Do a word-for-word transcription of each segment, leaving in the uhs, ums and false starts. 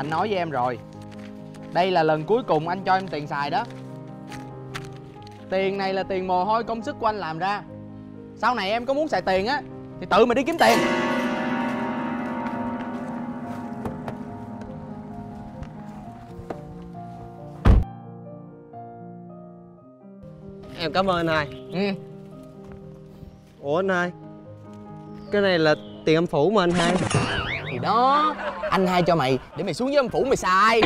Anh nói với em rồi, đây là lần cuối cùng anh cho em tiền xài đó. Tiền này là tiền mồ hôi công sức của anh làm ra. Sau này em có muốn xài tiền á thì tự mà đi kiếm tiền. Em cảm ơn anh hai. Ừ. Ủa anh hai, cái này là tiền âm phủ mà anh hai. Thì đó, anh hai cho mày để mày xuống với âm phủ mày xài.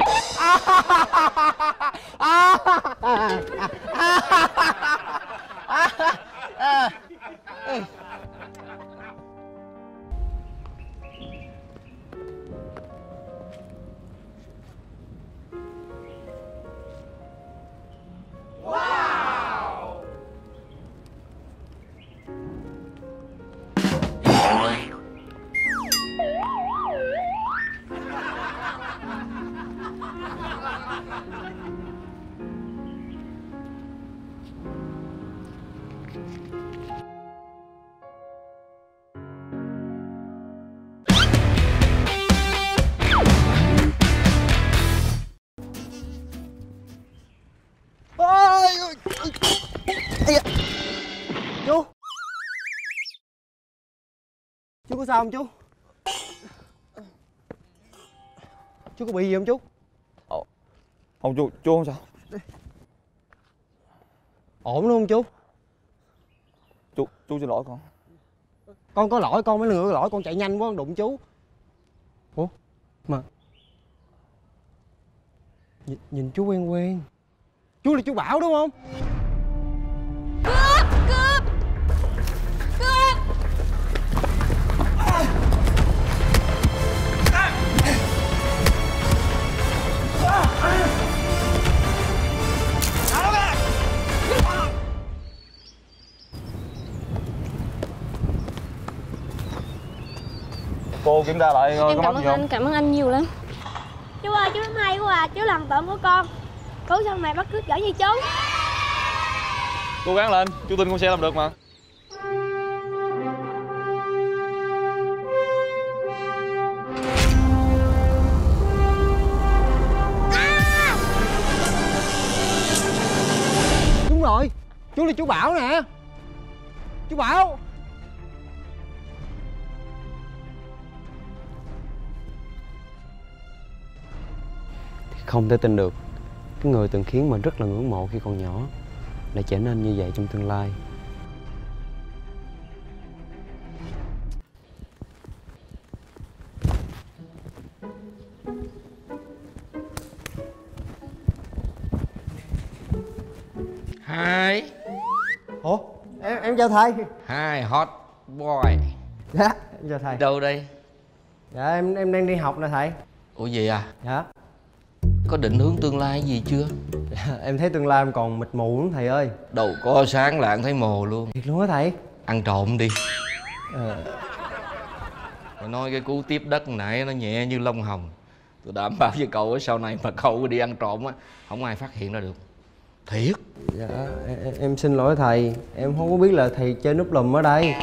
Chú, chú có sao không chú? Chú có bị gì không chú? Không chú, chú không sao. Ổn luôn không chú? Chú, chú xin lỗi con. Con có lỗi, con mới ngược lỗi, con chạy nhanh quá con đụng chú. Ủa? Mà Nhìn, nhìn chú quen quen. Chú là chú Bảo đúng không? Cướp! Cướp! Cướp! À. À. À. À. Cô kiểm tra lại coi. Em cảm ơn anh, cảm ơn anh nhiều lắm. Chú ơi, chú hay quá à, chú làm tổn của con. Cứu sao mày bắt cướp giỏi như chú. Cố gắng lên, chú tin con sẽ làm được mà. À! Đúng rồi, chú là chú Bảo nè. Chú Bảo. Không thể tin được, cái người từng khiến mình rất là ngưỡng mộ khi còn nhỏ lại trở nên như vậy trong tương lai. Hi. Ủa? Em, em chào thầy. Hi, hot boy. Dạ, em chào thầy. Đâu đây? Dạ, em em đang đi học nè thầy. Ủa gì à? Dạ. Có định hướng tương lai gì chưa? Em thấy tương lai em còn mịt mù lắm thầy ơi. Đầu có sáng là em thấy mù luôn. Thiệt luôn á thầy. Ăn trộm đi. Ờ à. Nói cái cú tiếp đất nãy nó nhẹ như lông hồng. Tôi đảm bảo với cậu sau này mà cậu đi ăn trộm á, không ai phát hiện ra được. Thiệt. Dạ em, em xin lỗi thầy. Em không có biết là thầy chơi núp lùm ở đây.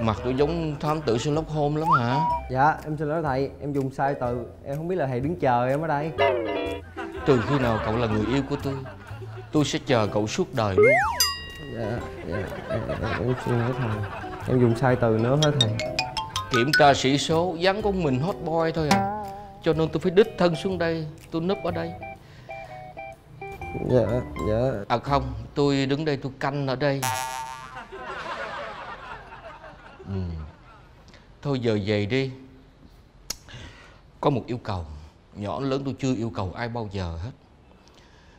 Mặt tôi giống thám tử Sherlock Holmes lắm hả? Dạ, em xin lỗi thầy, em dùng sai từ. Em không biết là thầy đứng chờ em ở đây. Từ khi nào cậu là người yêu của tôi, tôi sẽ chờ cậu suốt đời luôn. Dạ, dạ, em, em xin lỗi thầy. Em dùng sai từ nữa hả thầy? Kiểm tra sĩ số, vắng con mình hot boy thôi à. Cho nên tôi phải đích thân xuống đây, tôi núp ở đây. Dạ, dạ. À không, tôi đứng đây tôi canh ở đây. Ừ. Thôi giờ về đi. Có một yêu cầu. Nhỏ lớn tôi chưa yêu cầu ai bao giờ hết.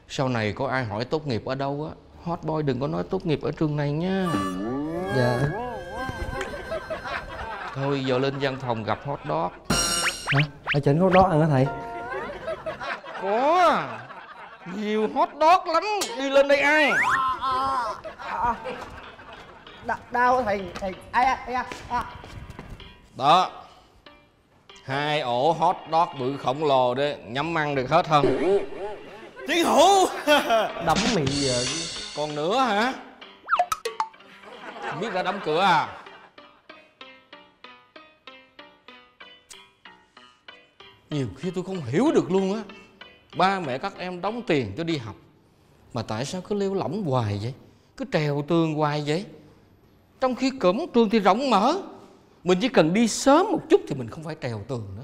Sau này có ai hỏi tốt nghiệp ở đâu á, hot boy đừng có nói tốt nghiệp ở trường này nha. Dạ. Thôi giờ lên văn phòng gặp hot dog. Hả? Ở chỉnh hot dog ăn hả thầy? Có nhiều hot dog lắm. Đi lên đây ai à. Đau thầy, thầy, ai ai ai à. Đó. Hai ổ hot dog bự khổng lồ đấy, nhắm ăn được hết không? Chiến hữu. Đấm mì giờ. Còn nữa hả? Không biết đã đóng cửa à? Nhiều khi tôi không hiểu được luôn á. Ba mẹ các em đóng tiền cho đi học mà tại sao cứ lêu lỏng hoài vậy, cứ trèo tường hoài vậy, trong khi cổng trường thì rộng mở. Mình chỉ cần đi sớm một chút thì mình không phải trèo tường nữa.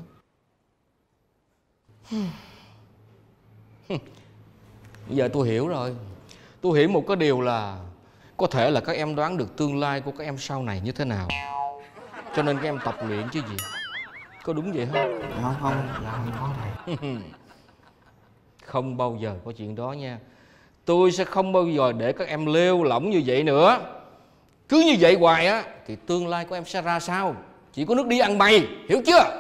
Giờ tôi hiểu rồi. Tôi hiểu một cái điều là có thể là các em đoán được tương lai của các em sau này như thế nào, cho nên các em tập luyện chứ gì. Có đúng vậy không? Không, không, không có thầy. Không bao giờ có chuyện đó nha. Tôi sẽ không bao giờ để các em lêu lỏng như vậy nữa. Cứ như vậy hoài á thì tương lai của em sẽ ra sao? Chỉ có nước đi ăn mày, hiểu chưa?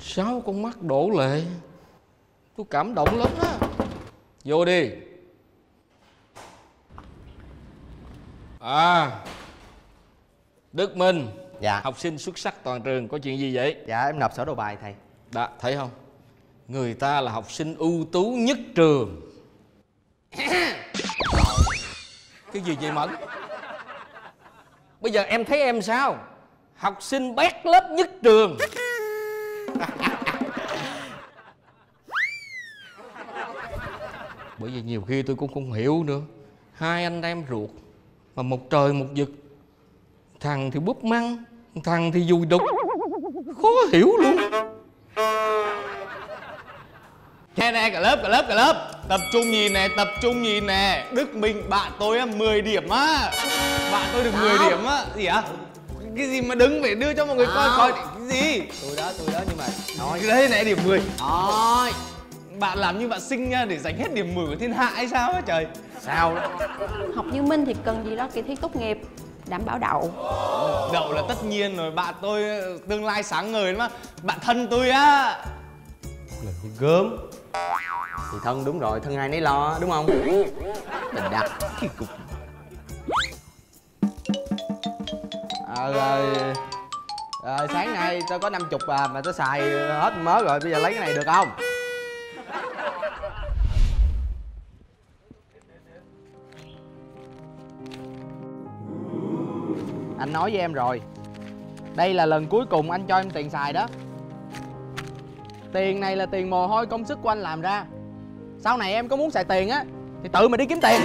Sáu con mắt đổ lệ. Tôi cảm động lắm á. Vô đi. À, Đức Minh. Dạ. Học sinh xuất sắc toàn trường, có chuyện gì vậy? Dạ em nộp sổ đầu bài thầy. Đã, thấy không? Người ta là học sinh ưu tú nhất trường. Cái gì vậy Mẫn? Bây giờ em thấy em sao? Học sinh bét lớp nhất trường. Bởi vì nhiều khi tôi cũng không hiểu nữa. Hai anh em ruột mà một trời một vực, thằng thì búp măng, thằng thì dùi đục, khó hiểu luôn. Thế này cả lớp, cả lớp, cả lớp tập trung nhìn nè, tập trung nhìn nè. Đức Minh bạn tôi á, mười điểm á. Bạn tôi được mười điểm á. Gì hả? Cái gì mà đứng phải đưa cho mọi người coi coi cái gì? Tôi đó, tôi đó, nhưng mà nói đấy này điểm mười. Thôi, bạn làm như bạn xinh nha, để giành hết điểm mười của thiên hạ hay sao á trời? Sao đó? Học như Minh thì cần gì đó kỳ thi tốt nghiệp, đảm bảo đậu. Đậu là tất nhiên rồi, bạn tôi tương lai sáng ngời lắm á. Bạn thân tôi á. Là cái gớm. Thì thân đúng rồi, thân ai nấy lo đúng không? Tình đặc kỳ cục. À, rồi. À, sáng nay tôi có năm chục à, mà tôi xài hết mớ rồi, bây giờ lấy cái này được không? Anh nói với em rồi, đây là lần cuối cùng anh cho em tiền xài đó. Tiền này là tiền mồ hôi công sức của anh làm ra. Sau này em có muốn xài tiền á thì tự mà đi kiếm tiền.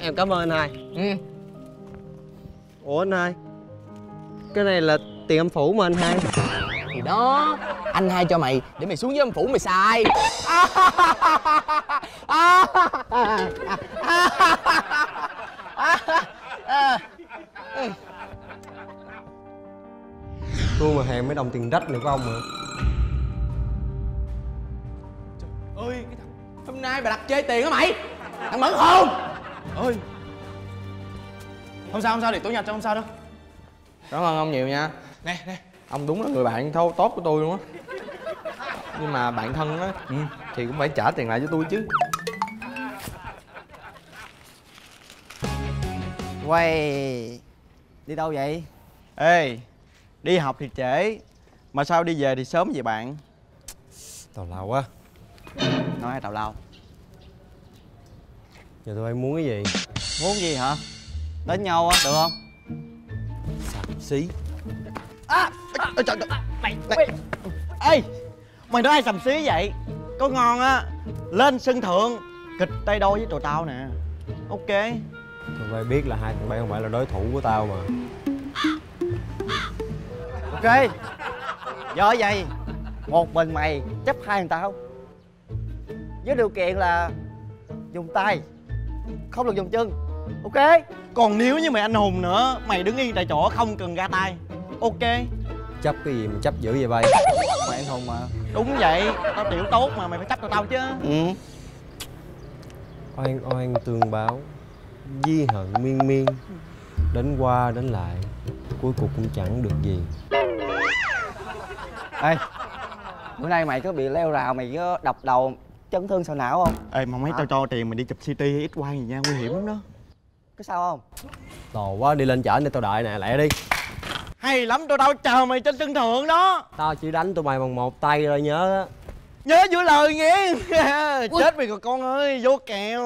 Em cảm ơn anh hai. Ừ. Ủa anh hai, cái này là tiền âm phủ mà anh hai. Thì đó, anh hai cho mày để mày xuống với âm phủ mày xài. Tôi mà hèm mấy đồng tiền rách này của ông rồi. Trời ơi, cái thằng hôm nay bà đặt chơi tiền á mày. Thằng Mẫn khôn. Ôi, không sao không sao, để tôi nhặt cho, không sao đâu. Cảm ơn ông nhiều nha. Nè nè, ông đúng là người bạn thâu tốt của tôi luôn á. Nhưng mà bạn thân á, ừ, thì cũng phải trả tiền lại cho tôi chứ. Quay đi đâu vậy? Ê, đi học thì trễ mà sao đi về thì sớm vậy bạn? Tào lao quá. Nói hay tào lao. Giờ tụi em muốn cái gì? Muốn gì hả? Đến nhau á, được không? Sạp xí. À, à, à, trời, à, mày, mày. Ê, mày nói ai sầm xí vậy? Có ngon á, lên sân thượng kịch tay đôi với tụi tao nè. Ok. Tụi bay biết là hai tụi bay không phải là đối thủ của tao mà. Ok. Do vậy, một mình mày chấp hai thằng tao, với điều kiện là dùng tay, không được dùng chân. Ok. Còn nếu như mày anh hùng nữa, mày đứng yên tại chỗ không cần ra tay. Ok. Chấp cái gì mà chấp dữ vậy bay? Mày em Hùng mà. Đúng vậy, tao tiểu tốt mà, mày phải chấp tụi tao chứ. Ừ. Oan oan tương báo, di hận miên miên, đến qua đến lại cuối cùng cũng chẳng được gì. Ê, bữa nay mày có bị leo rào, mày có đập đầu chấn thương sọ não không? Ê mà mấy à. Tao cho tiền mình đi chụp xê tê hay X-quang gì nha, nguy hiểm lắm đó. Có sao không? Tồ quá, đi lên chở để tao đợi nè, lẹ đi. Hay lắm, tụi tao chờ mày trên sân thượng đó. Tao chỉ đánh tụi mày bằng một tay rồi nhớ đó. Nhớ giữ lời nghe. Chết mày rồi con ơi, vô kèo.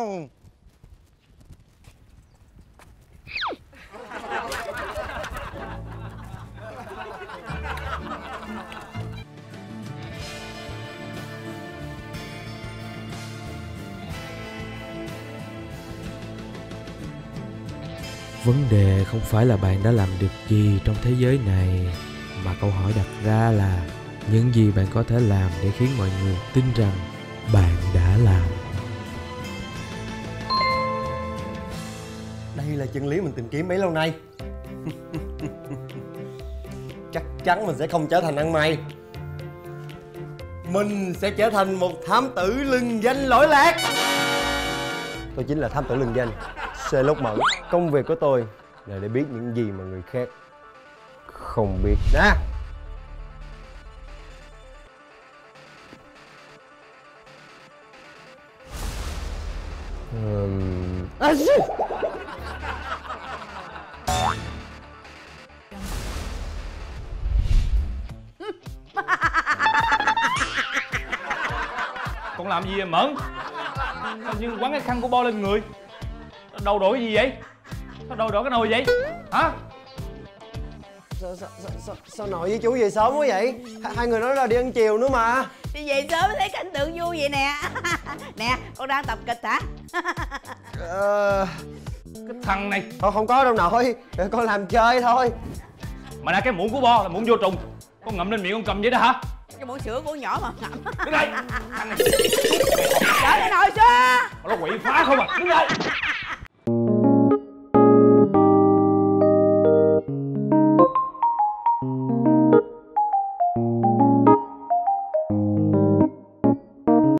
Vấn đề không phải là bạn đã làm được gì trong thế giới này, mà câu hỏi đặt ra là những gì bạn có thể làm để khiến mọi người tin rằng bạn đã làm. Đây là chân lý mình tìm kiếm bấy lâu nay. Chắc chắn mình sẽ không trở thành ăn mày. Mình sẽ trở thành một thám tử lừng danh lỗi lạc. Tôi chính là thám tử lừng danh Đức Mẫn. Công việc của tôi là để biết những gì mà người khác không biết. Nè, uhm... à, con làm gì vậy Mẫn? Sao như quán cái khăn của Bo lên người? Đầu đổi cái gì vậy? Sao đầu đổi cái nồi vậy? Hả? Sao, sao, sao, sao nội với chú về sớm quá vậy? Hai người nói là đi ăn chiều nữa mà. Đi về sớm thấy cảnh tượng vui vậy nè. Nè, con đang tập kịch hả? Ờ... Cái thằng này. Thôi không có đâu nội, con làm chơi thôi. Mà nè, cái muỗng của Bo là muỗng vô trùng. Con ngậm lên miệng con cầm vậy đó hả? Cái muỗng sữa của nhỏ mà ngậm. Đứng đây! Thằng này! Chở cái nồi xưa! Nó quậy phá không à! Đứng đây!